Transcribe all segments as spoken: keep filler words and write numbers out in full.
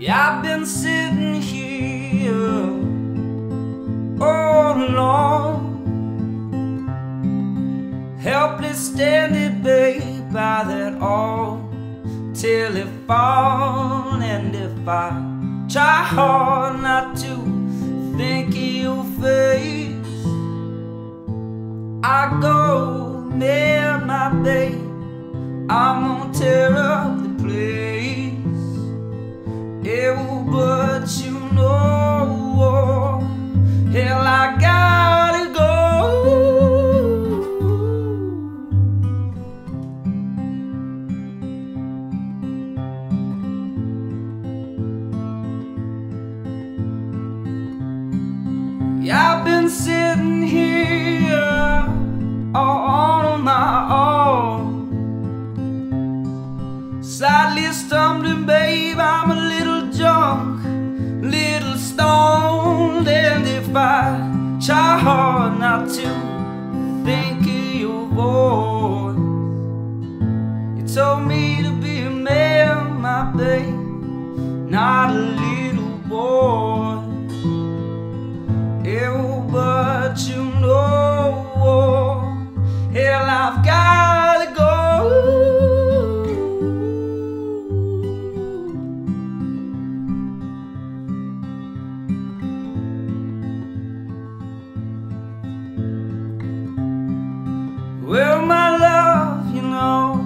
Yeah, I've been sitting here all alone, helpless standing, babe, by that old telephone. And if I try hard not to think of your face, I go near my babe, I'm gonna tear up the place. Yeah, but you know, hell, I gotta go. Yeah, I've been sitting here all on my own, slightly stumbling, babe, I'm a little drunk, little stoned. And if I try hard not to think of your voice, you told me to be a man, my babe, not a little boy. Yeah, but you know, hell, I've gotta go. Well, my love, you know,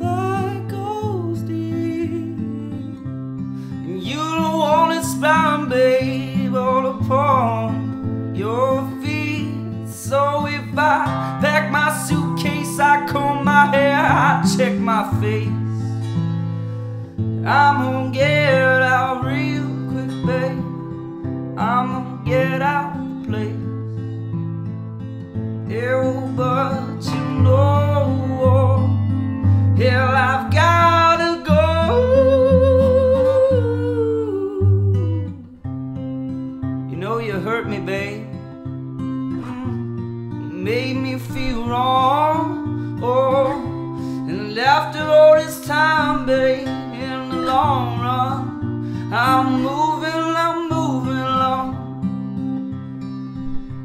that goes deep, and you don't want it spying, babe, all upon your feet. So if I pack my suitcase, I comb my hair, I check my face, I'm gonna get out real quick, babe, I'm gonna get out the place. Yeah, but you know, hell, I've gotta go. You know you hurt me, babe, made me feel wrong. Oh, and after all this time, babe, in the long run, I'm moving, I'm moving along.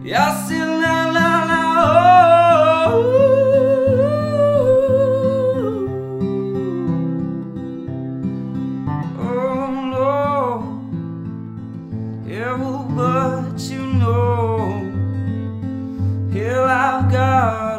Yeah, I see la la la. But you know, here I've got